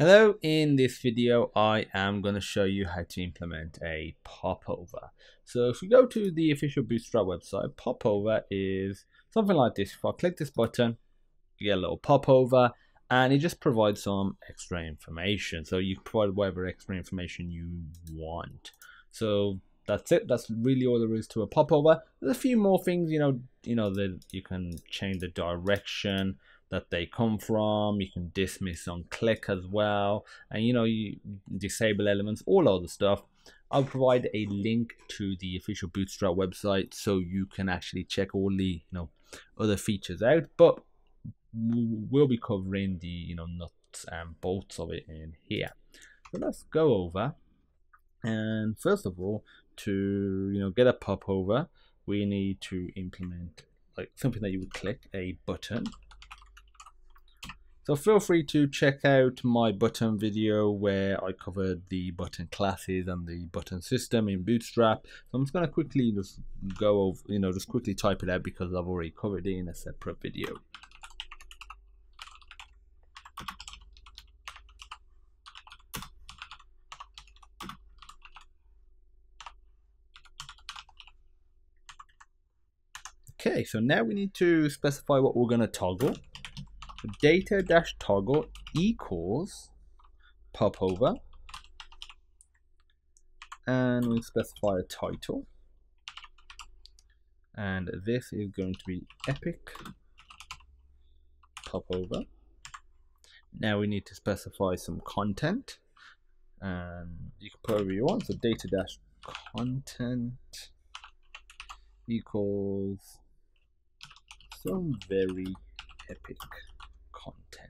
Hello, in this video I am going to show you how to implement a popover. So if we go to the official Bootstrap website, popover is something like this. If I click this button, you get a little popover and it just provides some extra information. So you provide whatever extra information you want. So that's it. That's really all there is to a popover. There's a few more things, you can change the direction that they come from. You can dismiss on click as well, and you disable elements, all other stuff. I'll provide a link to the official Bootstrap website so you can actually check all the other features out, but we'll be covering the nuts and bolts of it in here. So let's go over, and first of all, to get a popover, we need to implement like something that you would click, a button. So feel free to check out my button video where I covered the button classes and the button system in Bootstrap. So I'm just going to quickly just go over, just quickly type it out because I've already covered it in a separate video. Okay, so now we need to specify what we're going to toggle. Data-toggle equals popover, and we'll specify a title, and this is going to be epic popover. Now we need to specify some content, and you can put whatever you want. So data-content equals some very epic content,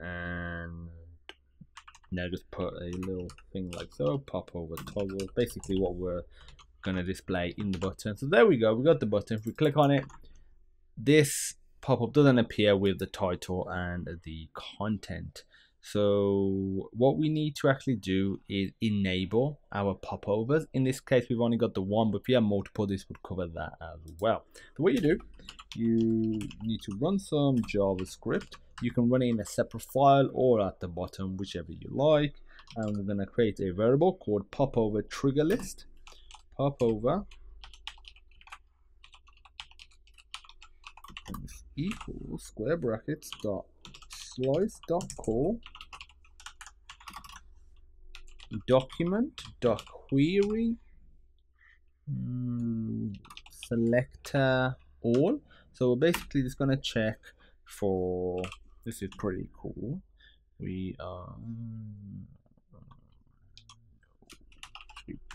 and now just put a little thing like so, popover toggle, basically what we're going to display in the button. So there we go, we got the button. If we click on it, this pop-up doesn't appear with the title and the content. So what we need to actually do is enable our popovers. In this case we've only got the one, but if you have multiple this would cover that as well. So what you do, you need to run some JavaScript. You can run it in a separate file or at the bottom, whichever you like, and we're going to create a variable called popover trigger list, popover equals square brackets dot slice dot call document dot query selector all. So we're basically just going to check for, this is pretty cool, we are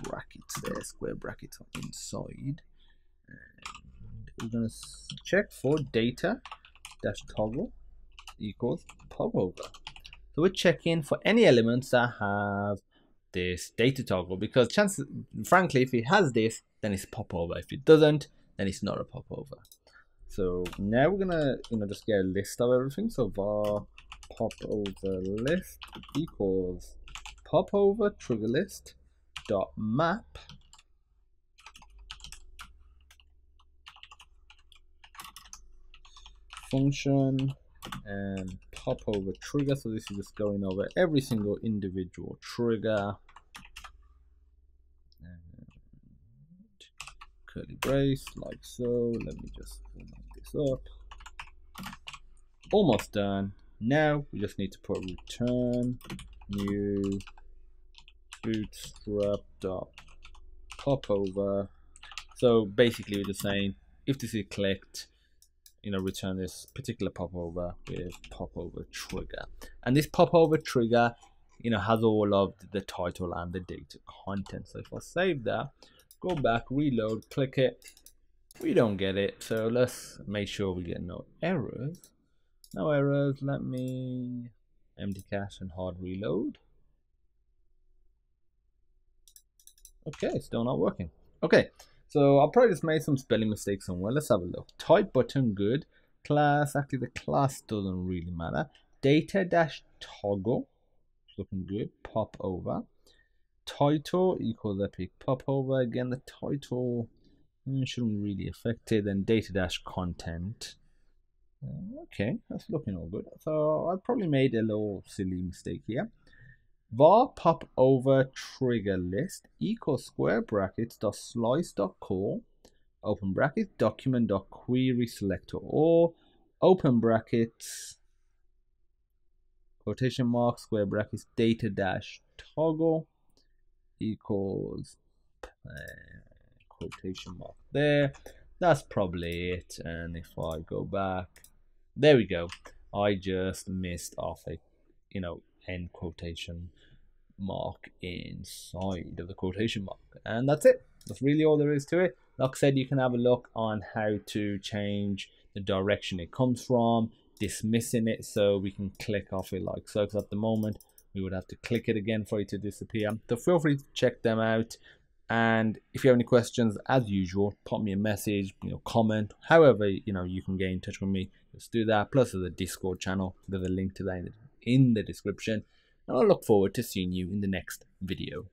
brackets there, square brackets on inside, and we're going to check for data dash toggle equals popover. So we're checking for any elements that have this data toggle, because chances, frankly, if it has this then it's popover, if it doesn't then it's not a popover. So now we're gonna just get a list of everything. So var popover list equals popover trigger list dot map function and popover trigger. So this is just going over every single individual trigger, and curly brace like so. Let me just make this up. Almost done. Now we just need to put return new bootstrap dot popover. So basically we're just saying if this is clicked, return this particular popover with popover trigger, and this popover trigger has all of the title and the data content. So if I save that, go back, reload, click it, we don't get it. So let's make sure we get no errors. No errors. Let me empty cache and hard reload. Okay, still not working. Okay, so I probably just made some spelling mistakes somewhere. Let's have a look. Type button, good. Class, actually the class doesn't really matter. Data-toggle, looking good, popover. Title equals epic popover. Again, the title shouldn't really affect it. Then data-content Okay, that's looking all good. So I probably made a little silly mistake here. Var pop over trigger list equals square brackets dot slice dot call open brackets document dot query selector or open brackets quotation mark square brackets data dash toggle equals quotation mark there. That's probably it. And if I go back, there we go. I just missed off a, you know, end quotation mark inside of the quotation mark, and that's it. That's really all there is to it. Like I said, you can have a look on how to change the direction it comes from, dismissing it, so we can click off it like so, because at the moment we would have to click it again for it to disappear. So feel free to check them out, and if you have any questions, as usual, pop me a message, you know, comment, however, you know, you can get in touch with me. Just do that. Plus there's a Discord channel, there's a link to that in the description, and I look forward to seeing you in the next video.